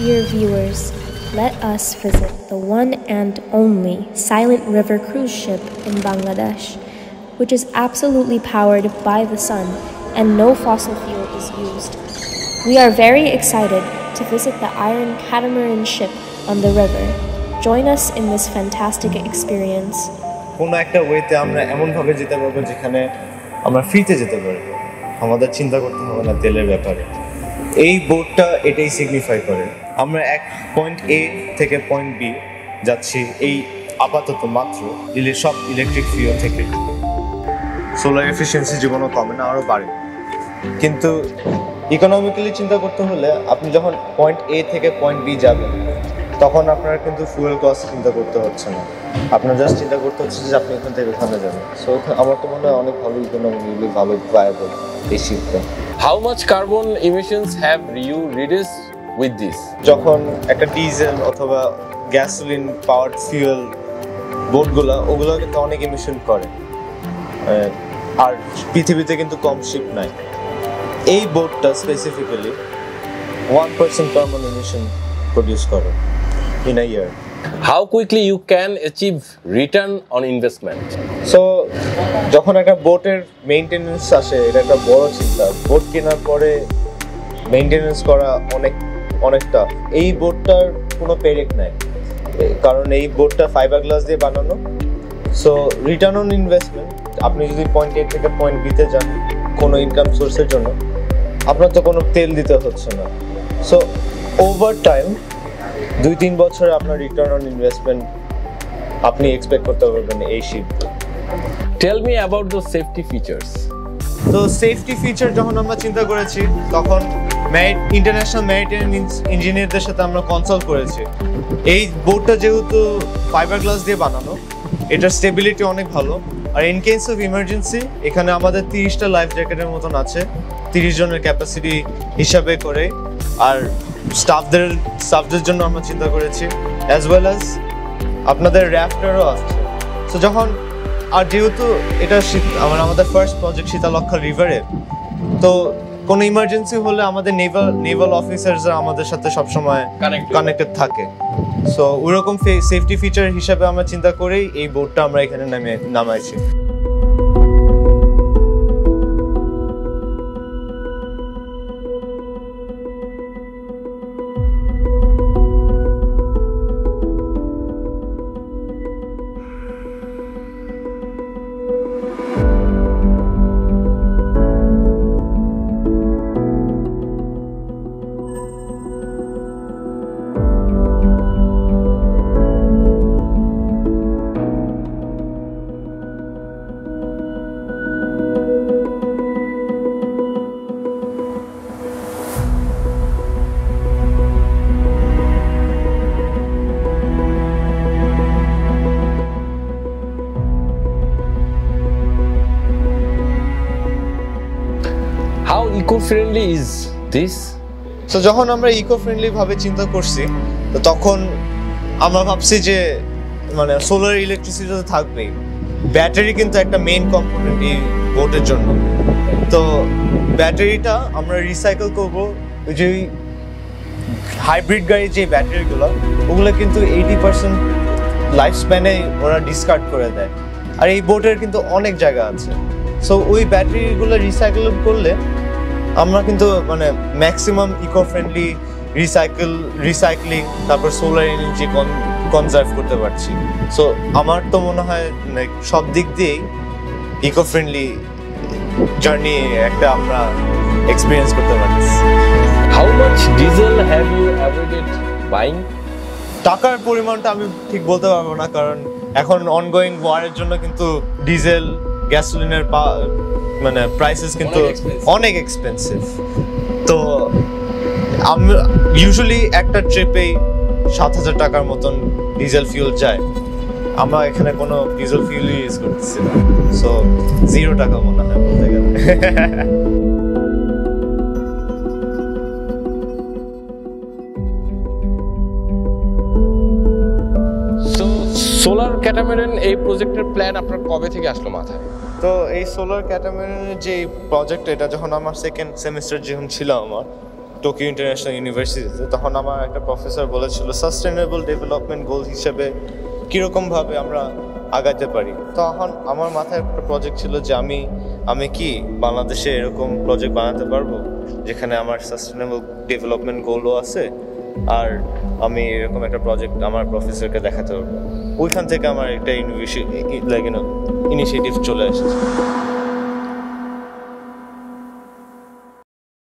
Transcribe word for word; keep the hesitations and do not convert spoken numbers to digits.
Dear viewers, let us visit the one and only Silent River cruise ship in Bangladesh, which is absolutely powered by the sun and no fossil fuel is used. We are very excited to visit the iron catamaran ship on the river. Join us in this fantastic experience. কোন একটা ওয়েতে আমরা এমন ভাবে যেতে পারবো যেখানে আমরা ফ্রিতে যেতে পারবো, আমাদের চিন্তা করতে হবে না তেলের ব্যাপারে। এই বোটটা এটাই সিগনিফাই করে, আমরা এক পয়েন্ট এ থেকে পয়েন্ট বি যাচ্ছি এই আপাতত মাত্র সব ইলেকট্রিক ফিউল থেকে। সোলার এফিসিয়েন্সি জীবনও কমে না, আরও বাড়ে, কিন্তু ইকোনমিক্যালি চিন্তা করতে হলে আপনি যখন পয়েন্ট এ থেকে পয়েন্ট বি যাবেন তখন আপনার কিন্তু ফুয়েল কস্ট চিন্তা করতে হচ্ছে না, আপনার জাস্ট চিন্তা করতে হচ্ছে যে আপনি এখান থেকে ওখানে যাবেন। সো আমার তো মনে হয় অনেক ভালো ইকোনমিক্যালি ভালো ভায়াবল এই শিপটা। How much carbon emissions have you reduced with this? যখন একটা ডিজেল অথবা গ্যাসোলিন পাওয়ার ফিউল বোটগুলো ওগুলো কিন্তু অনেক ইমিশন করে, আর পৃথিবীতে কিন্তু কম শিপ নাই। এই বোটটা specifically one percent carbon emission produce করে in a year. How quickly you can achieve return on investment? So যখন একটা বোটের মেইনটেনেন্স আসে এটা একটা বড় চিন্তা, বোট কেনার পরে মেইনটেনেন্স করা অনেক অনেকটা। এই বোটটার কোনো পেরেক নাই কারণ এই বোটটা ফাইবার গ্লাস দিয়ে বানানো। সো রিটার্ন অন ইনভেস্টমেন্ট, আপনি যদি পয়েন্ট এ থেকে পয়েন্ট বিতে যান কোনো ইনকাম সোর্সের জন্য আপনার তো কোনো তেল দিতে হচ্ছে না। সো ওভার টাইম দুই তিন বছরে আপনার রিটার্ন অন ইনভেস্টমেন্ট আপনি এক্সপেক্ট করতে পারবেন এই শিপে। Tell me about the safety features. তো সেফটি ফিচার যখন আমরা চিন্তা করেছি তখন ইন্টারন্যাশনাল ম্যারিটাইম ইঞ্জিনিয়ারদের সাথে আমরা কনসাল্ট করেছি। এই বোটটা যেহেতু ফাইবার গ্লাস দিয়ে বানানো এটার স্টেবিলিটি অনেক ভালো, আর ইন কেস অফ ইমার্জেন্সি এখানে আমাদের তিরিশটা লাইফ জ্যাকেটের মতন আছে তিরিশ জনের ক্যাপাসিটি হিসাবে করে। আর স্টাফদের স্টাফদের জন্য আমরা চিন্তা করেছি অ্যাজ ওয়েল অ্যাজ আপনাদের র্যাফটারও আসছে। সো যখন আর যেহেতু এটা শীত আমার আমাদের ফার্স্ট প্রজেক্ট শীতলক্ষ্যা রিভারের, তো কোনো ইমার্জেন্সি হলে আমাদের নেভাল নেভাল অফিসাররা আমাদের সাথে সবসময় কানেক্টেড থাকে। সো ওরকম সেফটি ফিচার হিসাবে আমরা চিন্তা করেই এই বোটটা আমরা এখানে নামে নামাইছি। Eco-friendly is this? So যখন আমরা eco-friendly ভাবে চিন্তা করছি তো তখন আমরা ভাবছি যে মানে সোলার ইলেকট্রিসিটি তো থাকবেই, ব্যাটারি কিন্তু একটা মেইন কম্পোনেন্ট এই বোটের জন্য। তো ব্যাটারিটা আমরা রিসাইকেল করবো, যে হাইব্রিড গাড়ির যে ব্যাটারিগুলো ওগুলো কিন্তু এইটি পার্সেন্ট লাইফ স্প্যানে ওরা ডিসকার্ড করে দেয়, আর এই বোটের কিন্তু অনেক জায়গা আছে। সো ওই ব্যাটারিগুলো রিসাইকেল করলে আমরা কিন্তু মানে maximum eco friendly recycle recycling তারপর সোলার এনার্জি কনজার্ভ করতে পারছি। সো আমার তো মনে হয় লাইক সব দিক দিয়েই ইকো ফ্রেন্ডলি জার্নি একটা আমরা এক্সপিরিয়েন্স করতে পারছি। How much diesel have you avoided buying? টাকার পরিমাণটা আমি ঠিক বলতে পারবো না কারণ এখন অনগোয়িং ওয়ারের জন্য কিন্তু ডিজেল গ্যাসোলিনের পা মানে প্রাইসেস কিন্তু অনেক এক্সপেন্সিভ। তো আমরা ইউজুয়ালি একটা ট্রিপে সাত হাজার টাকার মতন ডিজেল ফিউল যায়, আমরা এখানে কোনো ডিজেল ফিউল ইউজ করতেছি না। সো জিরো টাকা মনে হয় বলতে গেলে। সোলার ক্যাটামারান এই প্রজেক্টের প্ল্যান আপনার কবে থেকে আসলো মাথায়? তো এই সোলার ক্যাটামারানের যে প্রজেক্ট এটা যখন আমার সেকেন্ড সেমিস্টার যখন ছিল আমার টোকিও ইন্টারন্যাশনাল ইউনিভার্সিটিতে, তখন আমার একটা প্রফেসর বলেছিল সাস্টেনেবল ডেভেলপমেন্ট গোল হিসেবে কীরকমভাবে আমরা আগাতে পারি। তখন আমার মাথায় একটা প্রজেক্ট ছিল যে আমি আমি কি বাংলাদেশে এরকম প্রজেক্ট বানাতে পারবো যেখানে আমার সাস্টেনেবল ডেভেলপমেন্ট গোলও আছে আর আমি এরকম একটা প্রজেক্ট আমার প্রফেসরকে দেখাতে পারবো। ওইখান থেকে আমার একটা ইউনিভার্সিটি লাইক ইনিশিয়েটিভ চলে এসেছে।